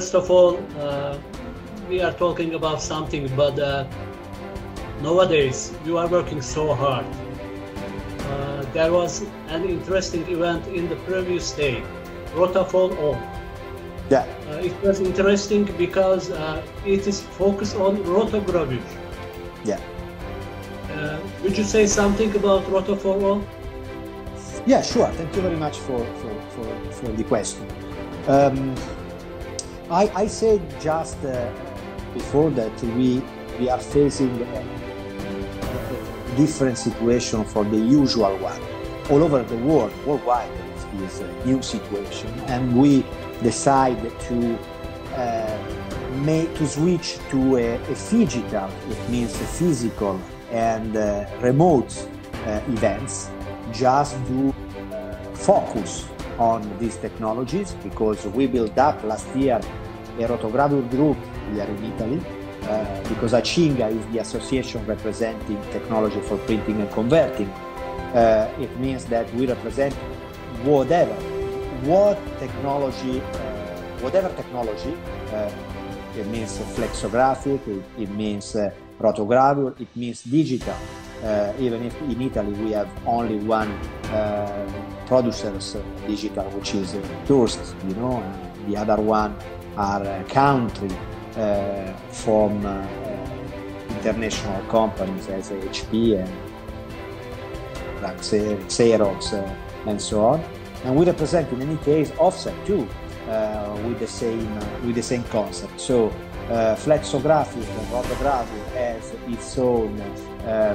First of all, we are talking about something, but nowadays you are working so hard. There was an interesting event in the previous day, Rotafall O. Yeah. It was interesting because it is focused on rotogravure. Yeah. Would you say something about Rotafall O? Yeah, sure. Thank you very much for the question. I said just before that we are facing a different situation from the usual one. All over the world, worldwide, there is a new situation, and we decide to switch to a phygital, it means a physical and remote events, just to focus on these technologies, because we built up last year a rotogravure group here in Italy, because Acimga is the association representing technology for printing and converting. It means that we represent whatever technology, it means flexographic, it means rotogravure, it means digital. Even if in Italy we have only one producers digital, which is Tourist, you know, and the other one are country from international companies as HP and Xerox and so on. And we represent in any case offset too, with the same concept. So flexographic and rotogravure has its own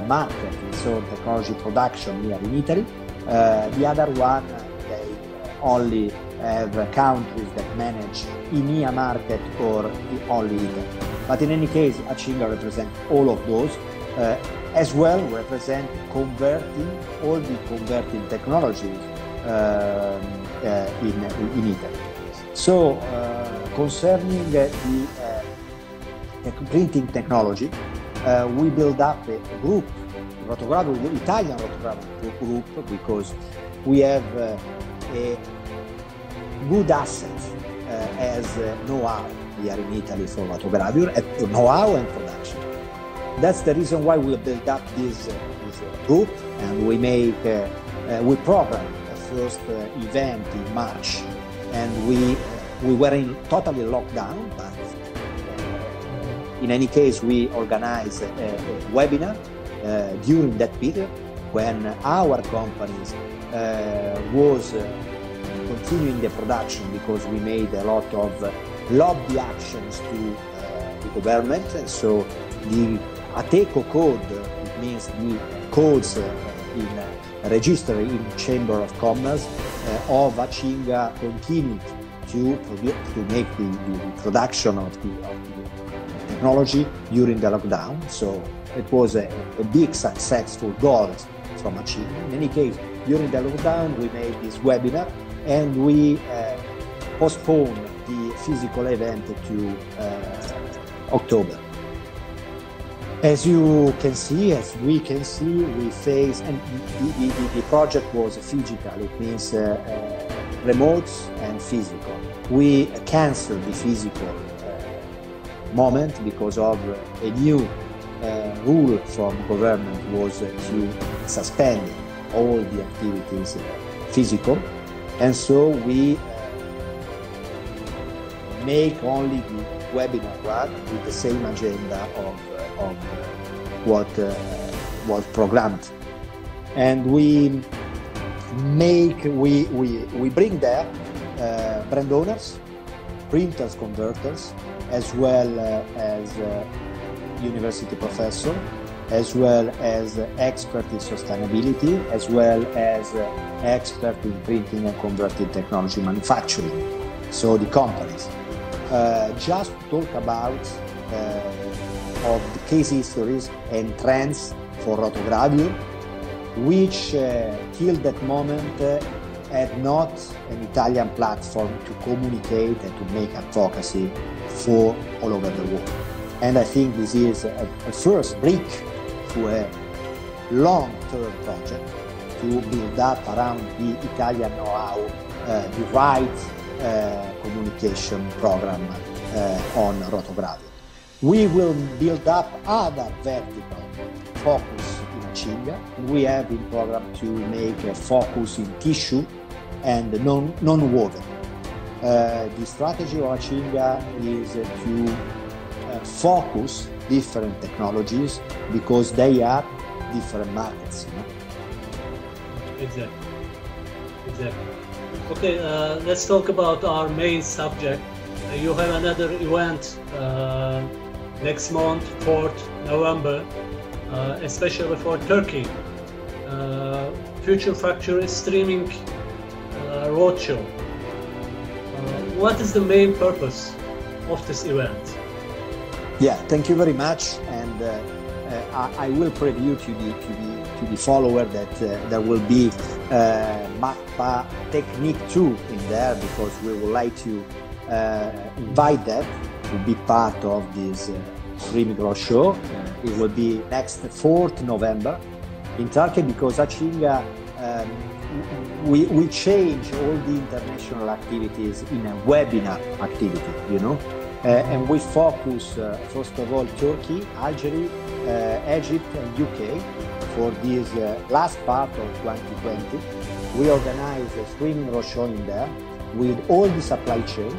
market, its own technology production here in Italy. The other one, they only have countries that manage EMEA market or only Italy. But in any case, Acimga represents all of those. As well, represent converting, all the converting technologies in Italy. So, concerning the printing technology, we build up a group, rotogravure, Italian rotogravure group, because we have a good asset as know-how here in Italy for rotogravure, know-how and production. That's the reason why we build up this group, and we make we program the first event in March, and we were in totally lockdown, but in any case, we organize a webinar during that period when our companies was continuing the production, because we made a lot of lobby actions to the government. And so the Ateco code, it means the codes in register in Chamber of Commerce of Acimga continued to make the production of the technology during the lockdown. So it was a big successful goal from Acimga. In any case, during the lockdown we made this webinar, and we postponed the physical event to October. As you can see, as we can see, we face, and the project was phygital, it means remote and physical. We canceled the physical moment because of a new rule from government was to suspend all the activities physical, and so we make only the webinar run with the same agenda of what was programmed, and we bring there brand owners, printers, converters, as well as university professor, as well as expert in sustainability, as well as expert in printing and converting technology manufacturing, so the companies. Just talk about of the case histories and trends for rotogravure, which till that moment had not an Italian platform to communicate and to make advocacy for all over the world. And I think this is a first brick to a long-term project to build up around the Italian know-how, the right communication program on rotogravure. We will build up other vertical focus in Acimga. We have in program to make a focus in tissue and non-woven. The strategy of Acimga is to focus different technologies because they are different markets. Exactly. Exactly. Okay, let's talk about our main subject. You have another event next month, 4th November, especially for Turkey. Future Factory Streaming Roadshow. What is the main purpose of this event? Yeah, thank you very much, and I will preview to the follower that there will be MAPA Technique 2 in there, because we would like to invite them to be part of this streaming roadshow. It will be next 4th November in Turkey, because Acimga we change all the international activities in a webinar activity, you know, and we focus first of all Turkey, Algeria, Egypt and UK for this last part of 2020. We organize a streaming roadshow in there with all the supply chain,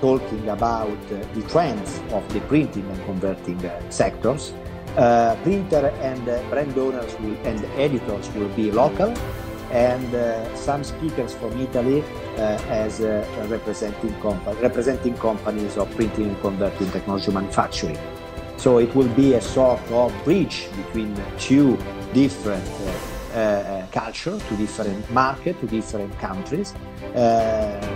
talking about the trends of the printing and converting sectors. Printer and brand owners and editors will be local, and some speakers from Italy as representing companies of printing and converting technology manufacturing. So it will be a sort of bridge between two different culture, to different market, to different countries,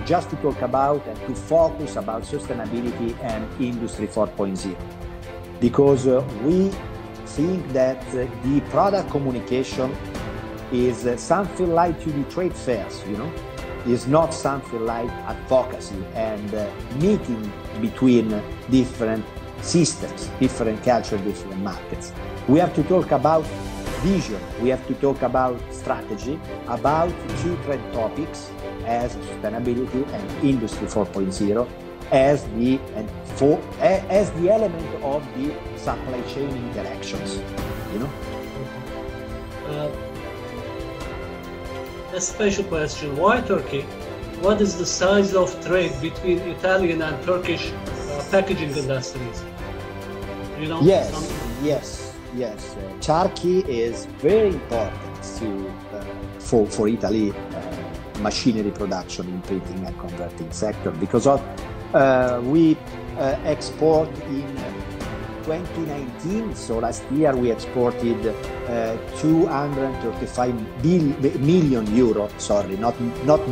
just to talk about and to focus about sustainability and Industry 4.0. Because we think that the product communication is something like to the trade fairs, you know, is not something like advocacy and meeting between different systems, different cultures, different markets. We have to talk about vision, we have to talk about strategy, about two trend topics as sustainability and Industry 4.0 as the element of the supply chain interactions, you know. A special question, why Turkey? What is the size of trade between Italian and Turkish packaging industries? You know, yes, something? Yes. Yes, Turkey is very important for Italy machinery production in printing and converting sector, because of, we export in 2019, so last year we exported 235 million euro, sorry, not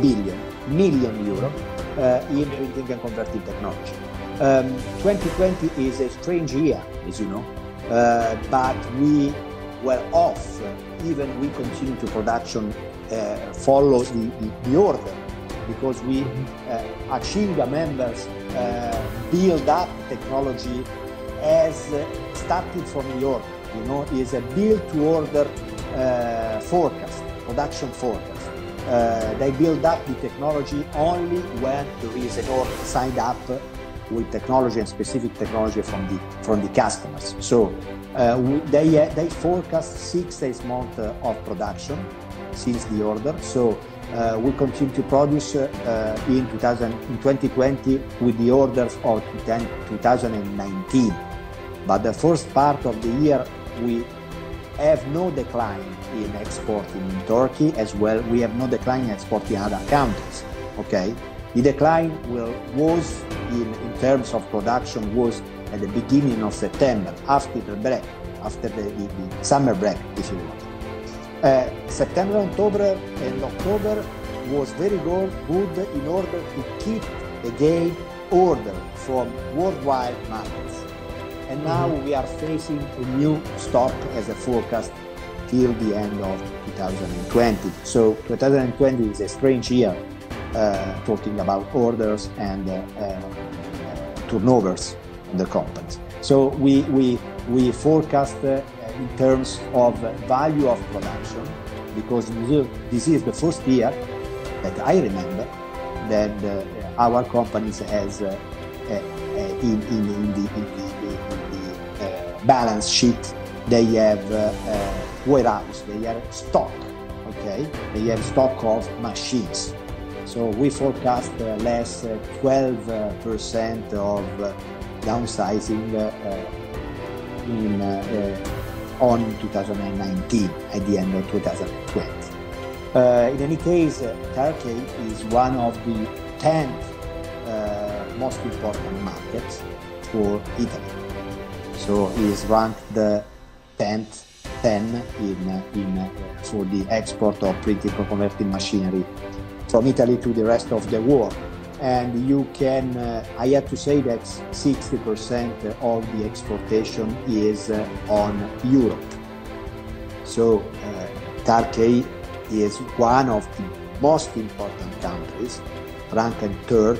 billion, million euro in printing and converting technology. 2020 is a strange year, as you know. But we were off, even we continue to production, follow the order, because we, Acimga members, build up technology as starting from the order, you know, is a build to order forecast, production forecast. They build up the technology only when there is an order signed up with technology and specific technology from the customers. So they forecast 6-8 months of production since the order. So we continue to produce in 2020 with the orders of 2019. But the first part of the year we have no decline in exporting in Turkey, as well we have no decline in exporting other countries. Okay, the decline was in terms of production was at the beginning of September, after the break, after the summer break, if you want. September, October, and October was very good in order to keep again order from worldwide markets. And now we are facing a new stop as a forecast till the end of 2020. So 2020 is a strange year. Talking about orders and turnovers of the companies. So we forecast in terms of value of production, because this is the first year that I remember that our companies has a in the balance sheet, they have warehouse, they have stock, okay? They have stock of machines. So we forecast less 12% of downsizing on 2019 at the end of 2020. In any case, Turkey is one of the 10 most important markets for Italy. So it is ranked the 10 for the export of printing and converting machinery from Italy to the rest of the world. And you can, I have to say that 60% of the exportation is on Europe. So Turkey is one of the most important countries, ranked third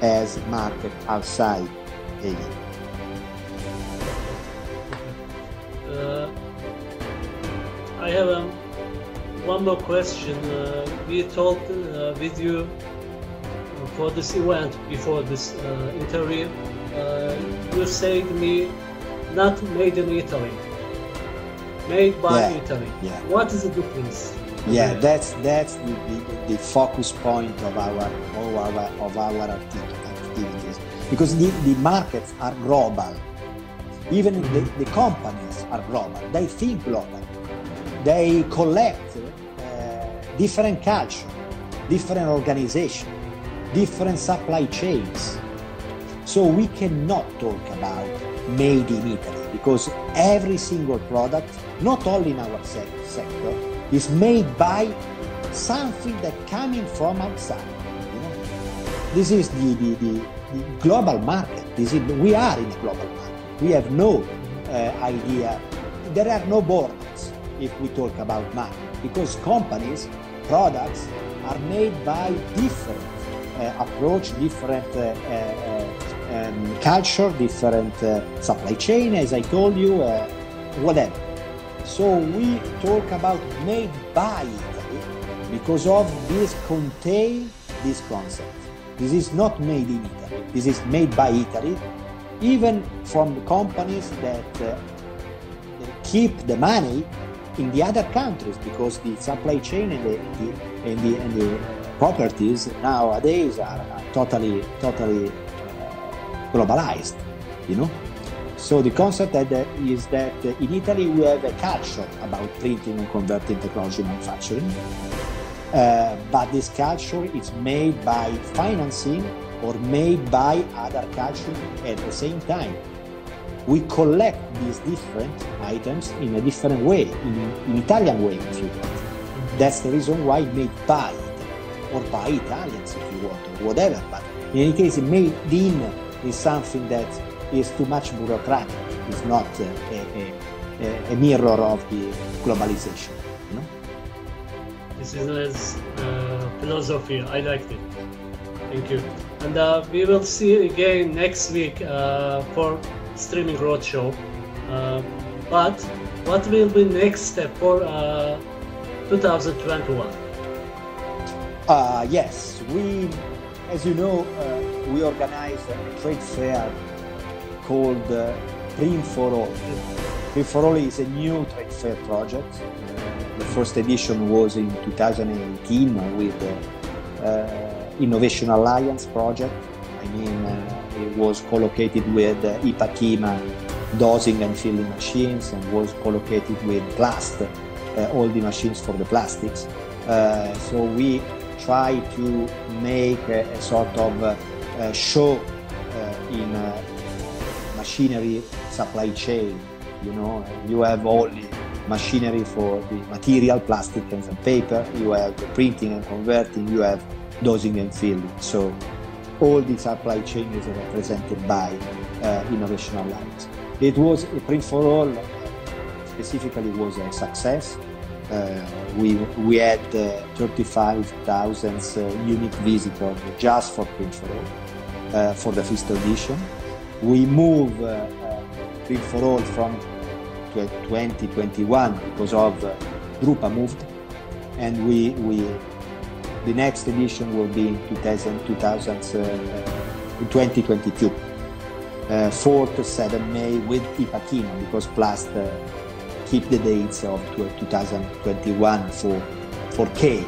as market outside Asia. I have one more question. We talked with you for this event, before this interview. You said to me, not made in Italy, made by Italy. Yeah. What is the difference? Yeah, that's the focus point of our activities, because the markets are global. Even the companies are global. They think global. They collect different culture, different organization, different supply chains. So we cannot talk about made in Italy, because every single product, not only in our sector, is made by something that coming from outside. You know? This is the global market. This is, we are in a global market. We have no idea. There are no borders if we talk about market, because companies, products are made by different approach, different culture, different supply chain, as I told you, whatever. So we talk about made by Italy because of this contain this concept. This is not made in Italy, this is made by Italy, even from the companies that keep the money in the other countries, because the supply chain and the properties nowadays are totally globalized, you know. So the concept that is that in Italy we have a culture about printing and converting technology manufacturing, but this culture is made by financing or made by other culture at the same time. We collect these different items in a different way, in Italian way, if you want. That's the reason why made by Italy, or by Italians, if you want, or whatever. But in any case, made in is something that is too much bureaucratic. It's not a mirror of the globalization, you know? This is philosophy. I liked it. Thank you. And we will see again next week for Streaming Roadshow. But what will be next step for 2021? Yes, we, as you know, we organize a trade fair called Print4All. Print4All is a new trade fair project. The first edition was in 2018 with the Innovation Alliance project. I mean, it was co-located with Ipack-Ima dosing and filling machines, and was co-located with PLAST, all the machines for the plastics. So we try to make a sort of a show in machinery supply chain, you know. You have only machinery for the material, plastic and some paper, you have the printing and converting, you have dosing and filling. So all the supply chain is represented by Innovation Alliance. It was a Print4All, specifically was a success. We had 35,000 unique visitors just for Print4All for the fifth edition. We move Print4All from 2021 because of Drupa moved, and we the next edition will be in 2022. 4th to 7th May with Ipack-Ima, because PLAST keep the dates of 2021 for K,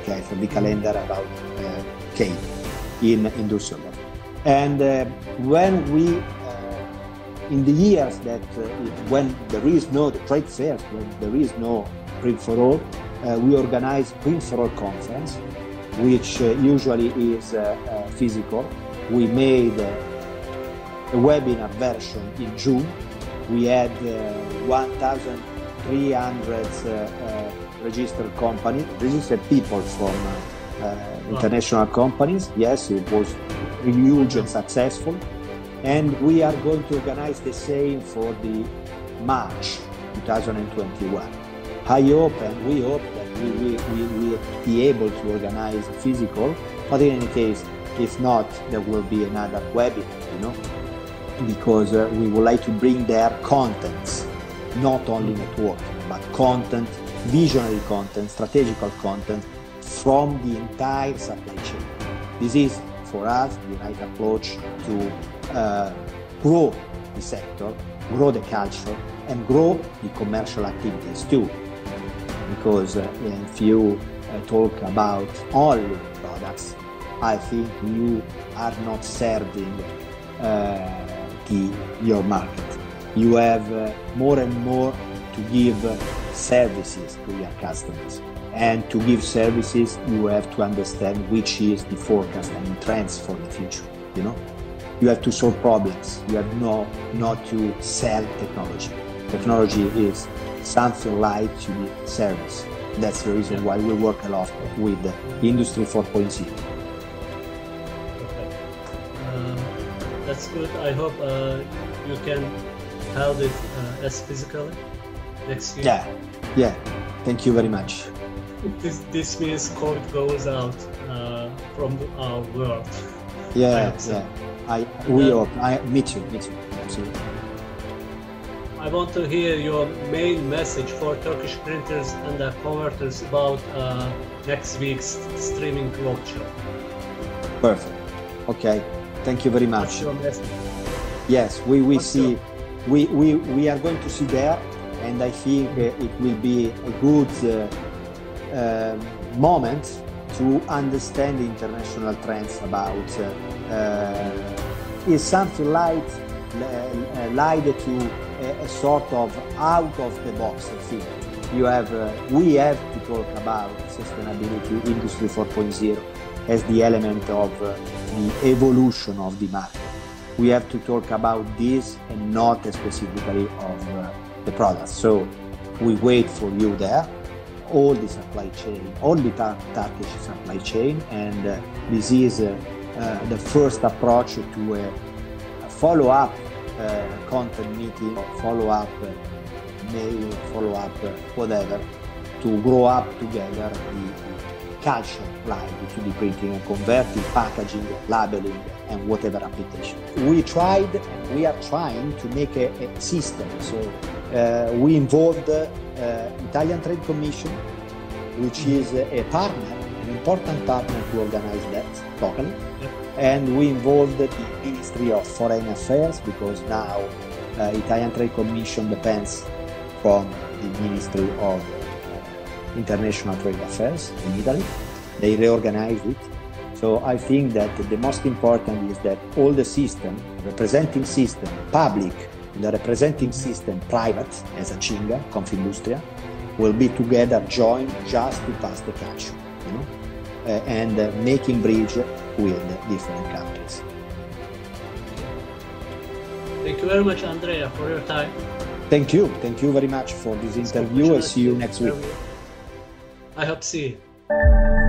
okay, for the calendar about K in Düsseldorf. And when we, in the years that when there is no the trade fairs, when there is no Print4All, we organize Print4All conference, which usually is physical. We made a webinar version in June. We had 1,300 registered people from international companies. Yes, it was huge and successful. And we are going to organize the same for the March 2021. I hope and we hope that we will be able to organize a physical, but in any case, if not, there will be another webinar, you know, because we would like to bring their contents, not only networking, but content, visionary content, strategical content from the entire supply chain. This is, for us, the right approach to grow the sector, grow the culture, and grow the commercial activities too. Because if you talk about only products, I think you are not serving your market. You have more and more to give services to your customers. And to give services, you have to understand which is the forecast and trends for the future, you know? You have to solve problems. You have not to sell technology. Technology is something like to be service. That's the reason why we work a lot with Industry 4.0. That's good. I hope you can hold it as physically next year. Yeah. Thank you very much. This means COVID goes out from our world. Yeah. We hope. Me too. Absolutely. I want to hear your main message for Turkish printers and their converters about next week's streaming workshop. Perfect. Okay. Thank you very much. What's your message? Yes, we are going to see there, and I think it will be a good moment to understand the international trends about is something like to a sort of out of the box thing. You have we have to talk about sustainability, Industry 4.0 as the element of the evolution of the market. We have to talk about this and not specifically of the products. So we wait for you there. All the supply chain, all the Turkish supply chain, and this is the first approach to a follow-up content meeting, or follow-up mail, follow-up whatever, to grow up together the culture applied to the printing and converting, packaging, labeling, and whatever application. We tried, and we are trying to make a system. So we involved Italian Trade Commission, which is a partner, an important partner to organize that locally. And we involved the Ministry of Foreign Affairs, because now Italian Trade Commission depends from the Ministry of International Trade Affairs in Italy. They reorganized it. So I think that the most important is that all the system, representing system, public, the representing system, private, as Acimga, Confindustria, will be together, joined just to pass the culture, you know, and making bridge with different countries. Thank you very much, Andrea, for your time. Thank you. Thank you very much for this interview. I'll see you next week. I hope to see you.